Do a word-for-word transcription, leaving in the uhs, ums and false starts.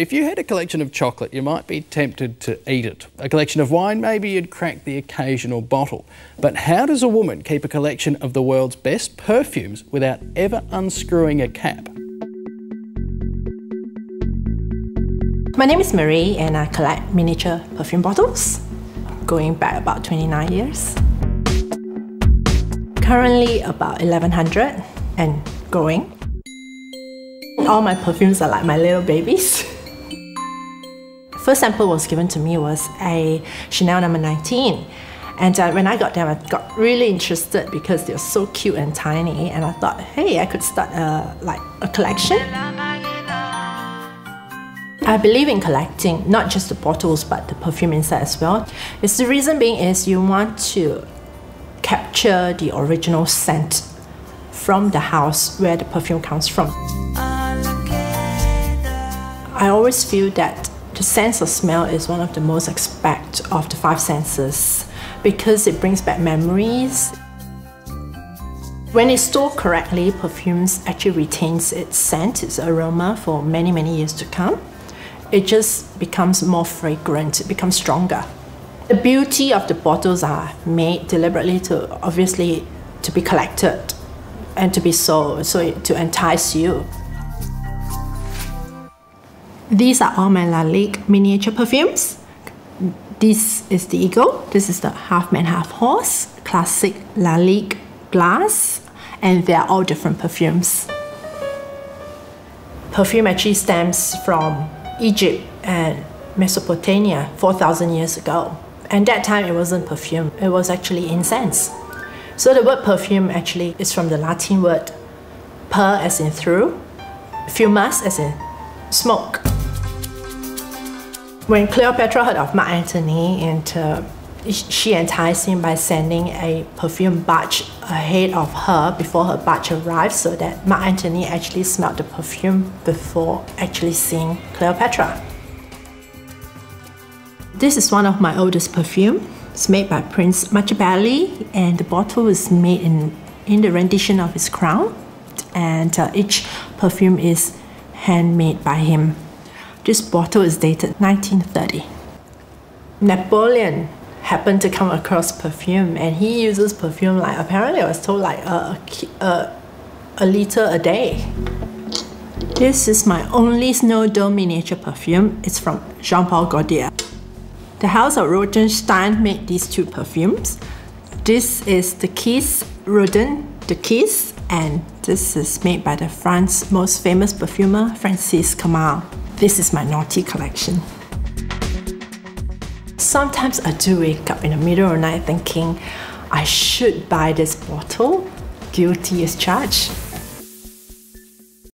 If you had a collection of chocolate, you might be tempted to eat it. A collection of wine, maybe you'd crack the occasional bottle. But how does a woman keep a collection of the world's best perfumes without ever unscrewing a cap? My name is Marie and I collect miniature perfume bottles, going back about twenty-nine years. Currently about eleven hundred and growing. All my perfumes are like my little babies. First sample was given to me was a Chanel number nineteen, and uh, when I got them, I got really interested because they're so cute and tiny, and I thought, hey, I could start a, like a collection. I believe in collecting not just the bottles but the perfume inside as well. It's the reason being is you want to capture the original scent from the house where the perfume comes from. I always feel that the sense of smell is one of the most aspect of the five senses because it brings back memories. When it's stored correctly, perfumes actually retains its scent, its aroma for many, many years to come. It just becomes more fragrant, it becomes stronger. The beauty of the bottles are made deliberately to, obviously, to be collected and to be sold, so to entice you. These are all my Lalique miniature perfumes. This is the eagle, this is the half man, half horse, classic Lalique glass, and they are all different perfumes. Perfume actually stems from Egypt and Mesopotamia four thousand years ago. And that time it wasn't perfume, it was actually incense. So the word perfume actually is from the Latin word per as in through, fumus as in smoke. When Cleopatra heard of Mark Antony, and uh, she enticed him by sending a perfume barge ahead of her before her barge arrived, so that Mark Antony actually smelled the perfume before actually seeing Cleopatra. This is one of my oldest perfume. It's made by Prince Matchabelli, and the bottle is made in, in the rendition of his crown, and uh, each perfume is handmade by him. This bottle is dated nineteen thirty. Napoleon happened to come across perfume, and he uses perfume like, apparently I was told, like a, a, a litre a day. This is my only snow dome miniature perfume. It's from Jean Paul Gaultier. The House of Rothenstein made these two perfumes. This is the Kiss, Rodin, the Kiss, and this is made by the France's most famous perfumer, Francis Camal. This is my naughty collection. Sometimes I do wake up in the middle of the night thinking I should buy this bottle. Guilty as charged.